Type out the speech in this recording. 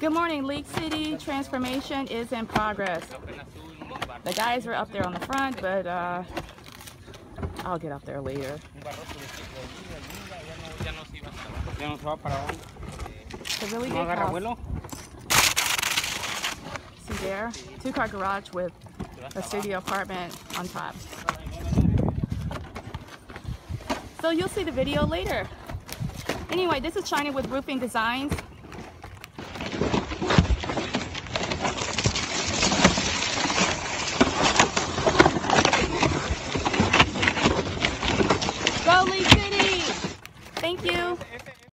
Good morning, League City. Transformation is in progress. The guys were up there on the front, but I'll get up there later. It's a really good house. See there? Two-car garage with a studio apartment on top. So you'll see the video later. Anyway, this is China with Roofing Designs.